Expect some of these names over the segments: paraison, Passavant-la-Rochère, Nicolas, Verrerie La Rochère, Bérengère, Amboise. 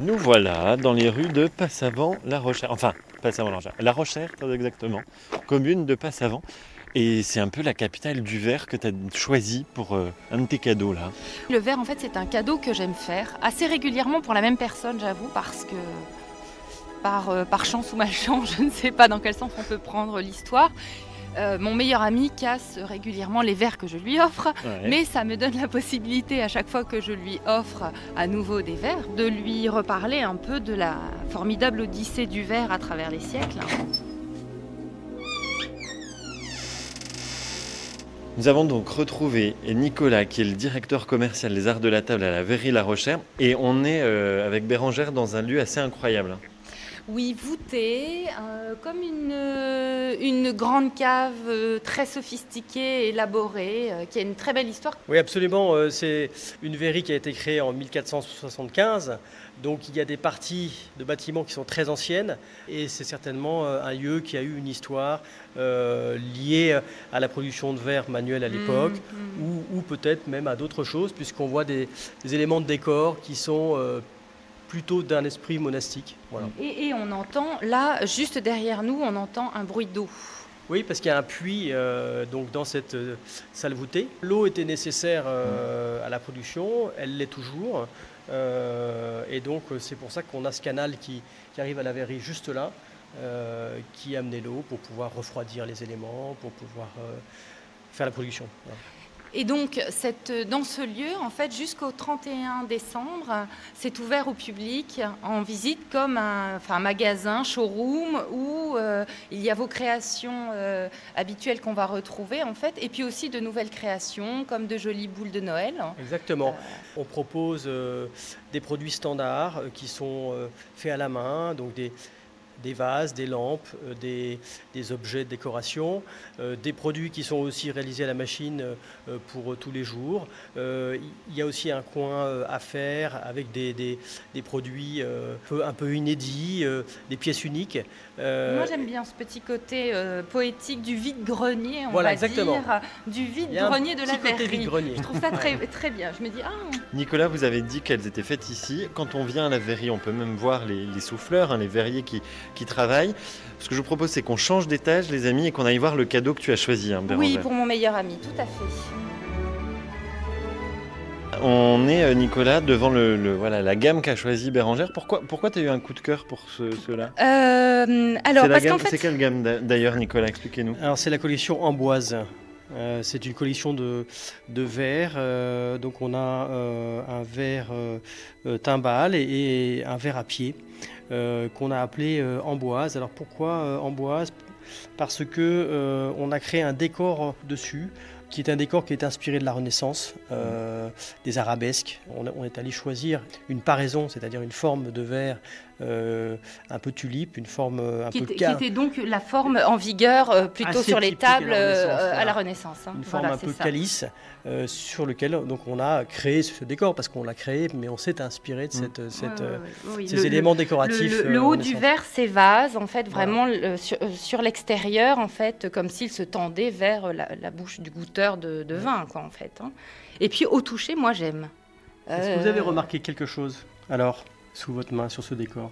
Nous voilà dans les rues de Passavant-la-Rochère, enfin Passavant-la-Rochère, La Rochère très exactement, commune de Passavant. Et c'est un peu la capitale du verre que tu as choisi pour un de tes cadeaux là. Le verre en fait c'est un cadeau que j'aime faire assez régulièrement pour la même personne j'avoue parce que par chance ou malchance, je ne sais pas dans quel sens on peut prendre l'histoire. Mon meilleur ami casse régulièrement les verres que je lui offre, ouais. Mais ça me donne la possibilité à chaque fois que je lui offre à nouveau des verres, de lui reparler un peu de la formidable odyssée du verre à travers les siècles. Nous avons donc retrouvé Nicolas qui est le directeur commercial des arts de la table à la Verrerie La Rochère et on est avec Bérengère dans un lieu assez incroyable. Oui, voûté, comme une grande cave très sophistiquée, élaborée, qui a une très belle histoire. Oui, absolument. C'est une verrerie qui a été créée en 1475. Donc il y a des parties de bâtiments qui sont très anciennes. Et c'est certainement un lieu qui a eu une histoire liée à la production de verre manuel à l'époque, ou peut-être même à d'autres choses, puisqu'on voit des éléments de décor qui sont plutôt d'un esprit monastique. Voilà. Et on entend, là, juste derrière nous, on entend un bruit d'eau. Oui, parce qu'il y a un puits donc dans cette salle voûtée. L'eau était nécessaire à la production, elle l'est toujours. Et donc, c'est pour ça qu'on a ce canal qui arrive à la verrerie juste là, qui amenait l'eau pour pouvoir refroidir les éléments, pour pouvoir faire la production. Voilà. Et donc, dans ce lieu, en fait, jusqu'au 31 décembre, c'est ouvert au public en visite comme un magasin, showroom, où il y a vos créations habituelles qu'on va retrouver, en fait, et puis aussi de nouvelles créations, comme de jolies boules de Noël. Exactement. On propose des produits standards qui sont faits à la main, donc des vases, des lampes, des objets de décoration, des produits qui sont aussi réalisés à la machine pour tous les jours. Il y a aussi un coin à faire avec des produits un peu inédits, des pièces uniques. Moi j'aime bien ce petit côté poétique du vide-grenier, on va dire, du vide-grenier de la verrerie. Je trouve ça très, très bien. Je me dis, Nicolas, vous avez dit qu'elles étaient faites ici. Quand on vient à la verrerie, on peut même voir les souffleurs, les verriers qui travaillent. Ce que je vous propose, c'est qu'on change d'étage, les amis, et qu'on aille voir le cadeau que tu as choisi. Oui, pour mon meilleur ami, tout à fait. On est, Nicolas, devant la gamme qu'a choisi Bérengère. Pourquoi tu as eu un coup de cœur pour cela? C'est quelle gamme d'ailleurs, Nicolas? Expliquez-nous. Alors, c'est la collection Amboise. C'est une collection de verres, donc on a un verre timbale et un verre à pied qu'on a appelé Amboise. Alors pourquoi Amboise? Parce que on a créé un décor dessus, qui est un décor qui est inspiré de la Renaissance, des arabesques. On est allé choisir une paraison, c'est-à-dire une forme de verre un peu tulipe, une forme qui était donc la forme en vigueur plutôt sur les tables à la Renaissance. Une forme un peu calice sur lequel donc on a créé ce décor, parce qu'on l'a créé, mais on s'est inspiré de ces éléments décoratifs. Le haut du verre s'évase en fait vraiment sur l'extérieur, en fait, comme s'il se tendait vers la bouche du goûteur de vin, quoi, en fait. Et puis au toucher, moi j'aime. Est-ce que vous avez remarqué quelque chose alors sous votre main sur ce décor?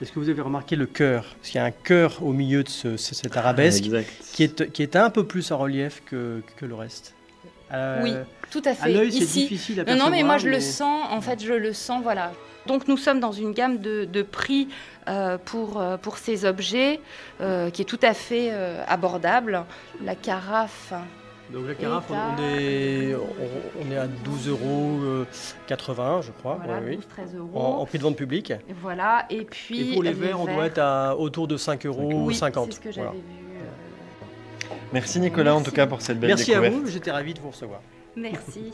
Est-ce que vous avez remarqué le cœur? Parce qu'il y a un cœur au milieu de cette arabesque qui est un peu plus en relief que le reste. Oui, tout à fait. À l'œil, c'est difficile à percevoir. Non, mais moi je le sens, en fait, je le sens, voilà. Donc nous sommes dans une gamme de prix pour ces objets qui est tout à fait abordable. La carafe. Donc la carafe, on est à 12,80 €, je crois, voilà, ouais, 12, 13 € en prix de vente publique. Et voilà, et puis pour les verres, on doit être autour de 5,50 €. Oui, c'est ce que j'avais vu. Merci Nicolas, en tout cas, pour cette belle découverte. Merci à vous, j'étais ravi de vous recevoir. Merci.